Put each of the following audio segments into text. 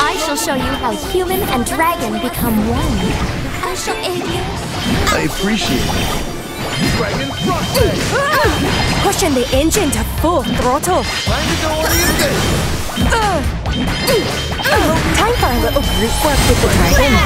I shall show you how human and dragon become one. I shall aid you. I appreciate it. Dragon Frostbite! Pushing the engine to full throttle. Time for a little group work with the dragon.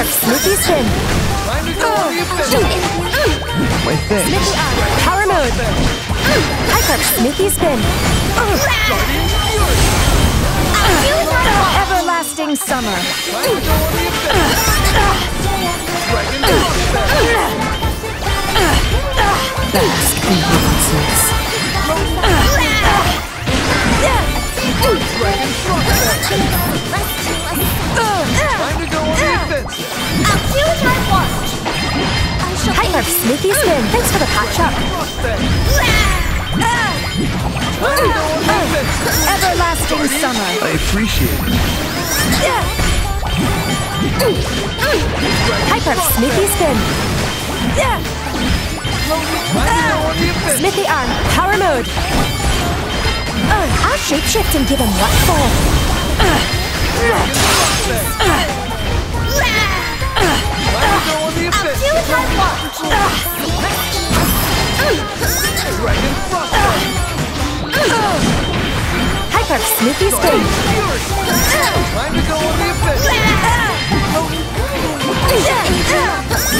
Snoopy spin. Snoopy power mode. Hyper Snoopy spin. Everlasting summer. Bask in hopelessness. Time to go on defense. Hyper Sneaky Spin, thanks for the patch up. Everlasting summer. I appreciate it. Hyper Sneaky Spin. Smithy Arm, power mode. I'll shapeshift and give him what for. Hyper Snoopy Spin.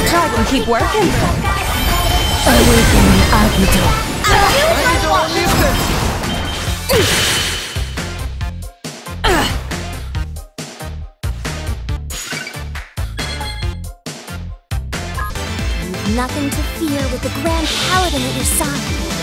Try and keep working. Awakening Agito. Nothing to fear with the Grand Paladin at your side.